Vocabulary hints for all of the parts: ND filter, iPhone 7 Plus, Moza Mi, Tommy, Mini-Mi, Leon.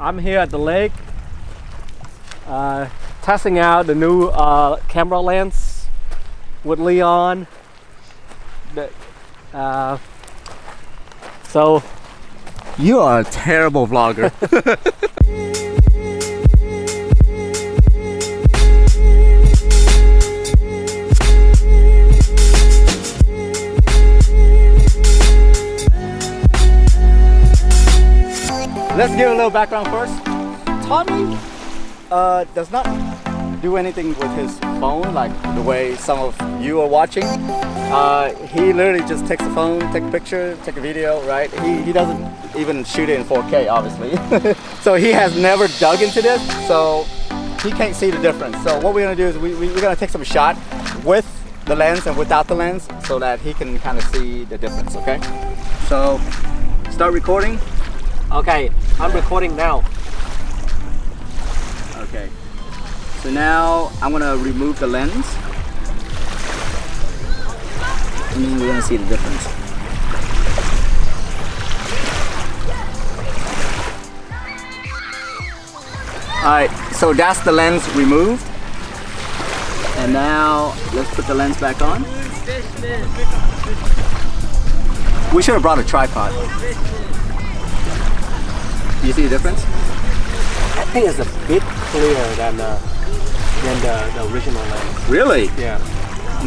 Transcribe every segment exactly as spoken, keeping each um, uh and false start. I'm here at the lake uh, testing out the new uh, camera lens with Leon. The, uh, so you are a terrible vlogger. Let's give a little background first. Tommy uh, does not do anything with his phone like the way some of you are watching. Uh, he literally just takes a phone, take a picture, take a video, right? He, he doesn't even shoot it in four K, obviously. So he has never dug into this, so he can't see the difference. So what we're gonna do is we, we, we're gonna take some shot with the lens and without the lens so that he can kind of see the difference, okay? So start recording. Okay, I'm recording now. Okay, so now I'm gonna remove the lens and then we're gonna see the difference. Alright, so that's the lens removed, and now let's put the lens back on. We should have brought a tripod. Do you see the difference? I think it's a bit clearer than uh, than the, the original lens. Really? Yeah.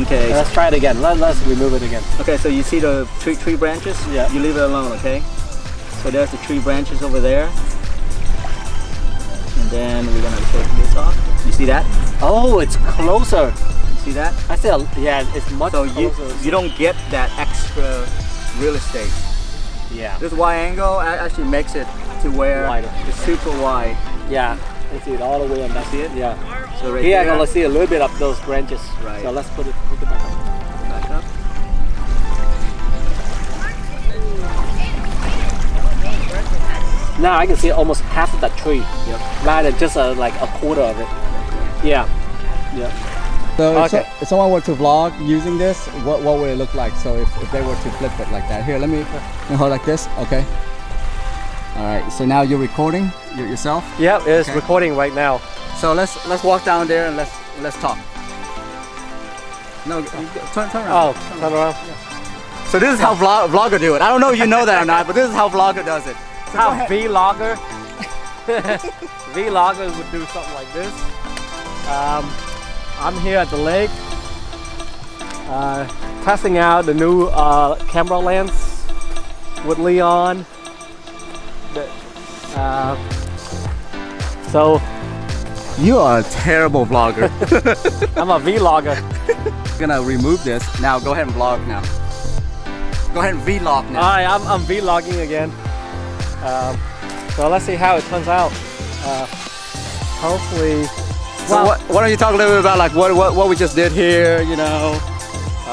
Okay. So let's try it again. Let, let's remove it again. Okay. So you see the tree tree branches? Yeah. You leave it alone, okay? So there's the tree branches over there, and then we're gonna take this off. You see that? Oh, it's closer. You see that? I said, yeah, it's much so closer. You, you don't get that extra real estate. Yeah. This wide angle actually makes it to where wider. It's super wide. Yeah, you can see it all the way on that. See it? Yeah. So right here I'm gonna see a little bit of those branches. Right. So let's put it, put it back up. Back up. Now I can see almost half of that tree. Yep. Rather than just a, like a quarter of it. Yeah. Yeah. So okay. if, so, if someone were to vlog using this, what, what would it look like? So if, if they were to flip it like that. Here, let me, let me hold like this. Okay. All right. So now you're recording yourself? Yeah, it's okay. Recording right now. So let's let's walk down there and let's let's talk. No, turn, turn around. Oh, turn around. Yeah. So this is how vlog, vlogger do it. I don't know if you know that or not, but this is how vlogger does it. So how vlogger, vlogger would do something like this. Um, I'm here at the lake uh, testing out the new uh, camera lens with Leon. The, uh, so you are a terrible vlogger. I'm a vlogger. I'm gonna remove this now. Go ahead and vlog now. Go ahead and vlog now. Alright, I'm, I'm vlogging again. Um, so let's see how it turns out. Uh, hopefully. So wow. what, why don't you talk a little bit about like what what, what we just did here, you know, uh,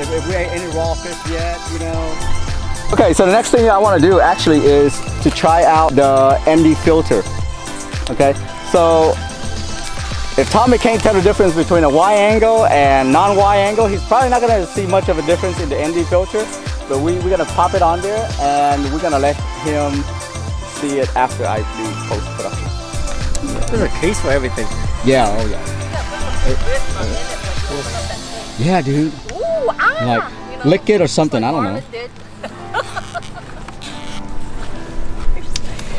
if, if we ate any raw fish yet, you know. Okay, so the next thing I want to do actually is to try out the N D filter. Okay, so if Tommy can't tell the difference between a wide angle and non-wide angle, he's probably not going to see much of a difference in the N D filter. But we, we're going to pop it on there and we're going to let him see it after I do post-production. There's a case for everything. Yeah, oh yeah. It, uh, yeah, dude. Ooh, ah, like, you know, lick it or something, I don't know.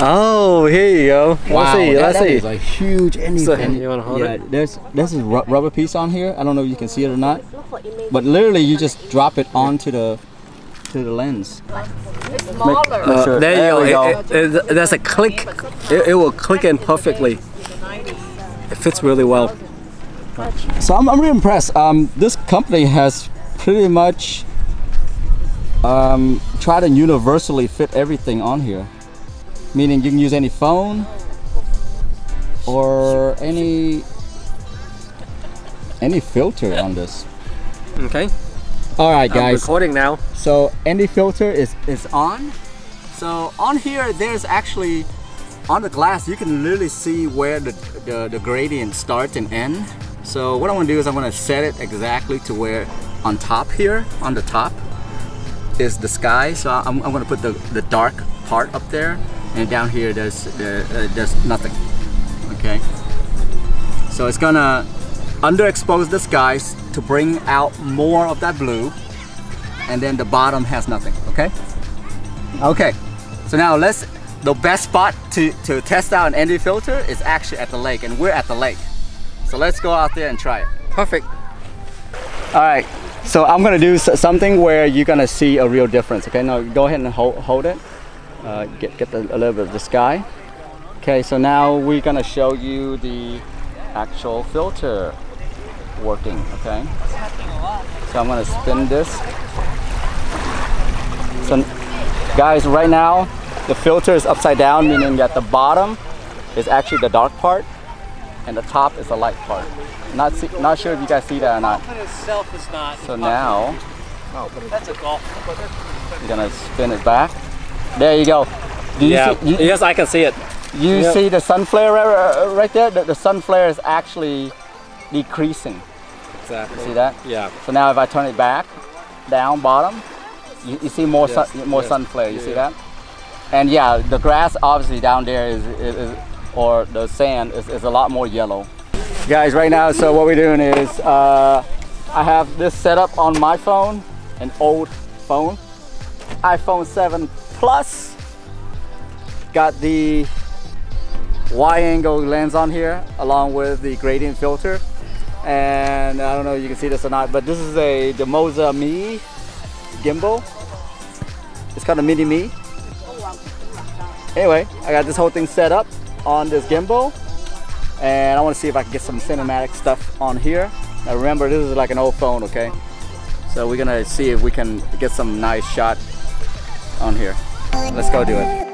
Oh, here you go. Wow, let's see, that, let's that see. Is a huge N D filter. You want to hold yeah, it? There's, there's a ru rubber piece on here. I don't know if you can see it or not. But literally, you just drop it onto the to the lens. It's smaller. Uh, sure. There you go. There it, it, it, there's a click. It, it will click in perfectly. It fits really well. So I'm, I'm really impressed. Um, this company has pretty much um, tried to universally fit everything on here. Meaning you can use any phone or any any filter on this. Okay. All right, guys. I'm recording now. So N D filter is is on. So on here, there's actually on the glass, you can literally see where the the, the gradient starts and ends. So what I want to do is I'm going to set it exactly to where on top here, on the top, is the sky. So I'm I'm going to put the the dark part up there, and down here there's uh, uh, there's nothing. Okay, so it's gonna underexpose the skies to bring out more of that blue, and then the bottom has nothing. Okay, okay. So now let's. The best spot to to test out an N D filter is actually at the lake, and we're at the lake. So let's go out there and try it. Perfect. All right. So I'm gonna do something where you're gonna see a real difference. Okay. Now go ahead and hold hold it. Uh, get get the, a little bit of the sky. Okay. So now we're gonna show you the actual filter working. Okay. So I'm gonna spin this. So guys, right now the filter is upside down, meaning that the bottom is actually the dark part, and the top is the light part. Not see, not sure if you guys see that or not. So now, you're gonna spin it back. There you go. Do you yeah. See, you, yes, I can see it. You yeah. see the sun flare right, right there? The, the sun flare is actually decreasing. Exactly. You see that? Yeah. So now if I turn it back, down, bottom, you, you see more yes. sun, more yes. sun flare. You yeah. see that? And yeah, the grass obviously down there is, is, is or the sand is, is a lot more yellow. Guys, right now, so what we're doing is, uh, I have this set up on my phone, an old phone, iPhone seven Plus. Got the wide-angle lens on here, along with the gradient filter. And I don't know if you can see this or not, but this is a the Moza Mi gimbal. It's called a Mini-Mi. Anyway, I got this whole thing set up on this gimbal, and I want to see if I can get some cinematic stuff on here. Now remember, this is like an old phone, okay? So we're gonna see if we can get some nice shot on here. Let's go do it.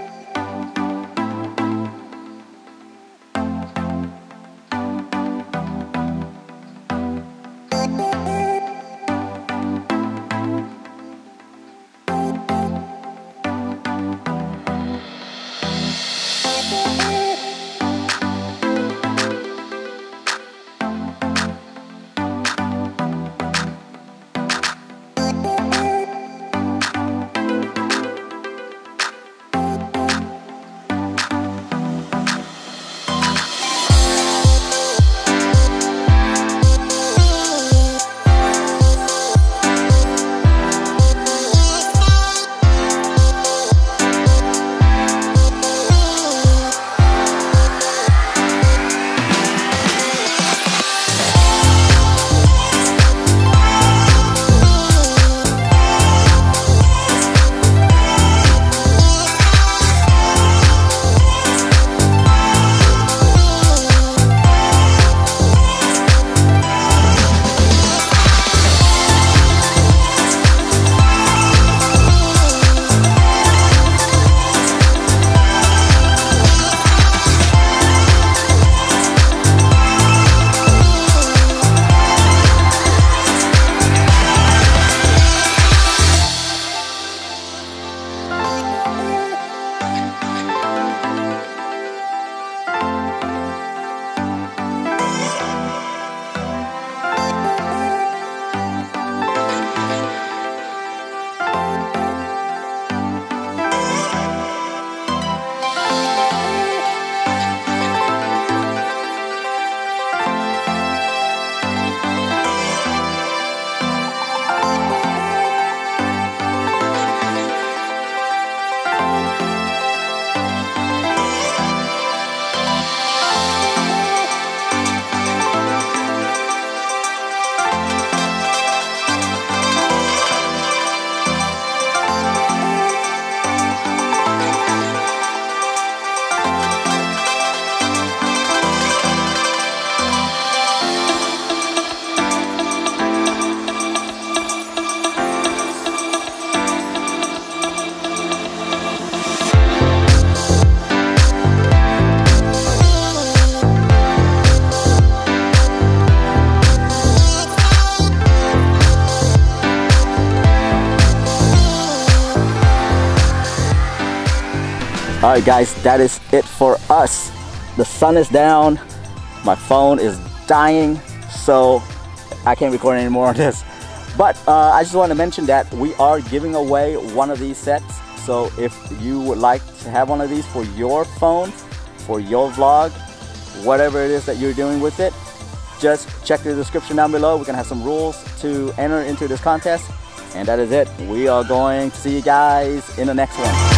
All right, guys, that is it for us. The sun is down, my phone is dying, so I can't record any more on this. But uh, I just want to mention that we are giving away one of these sets. So if you would like to have one of these for your phone, for your vlog, whatever it is that you're doing with it, just check the description down below. We're gonna have some rules to enter into this contest. And that is it. We are going to see you guys in the next one.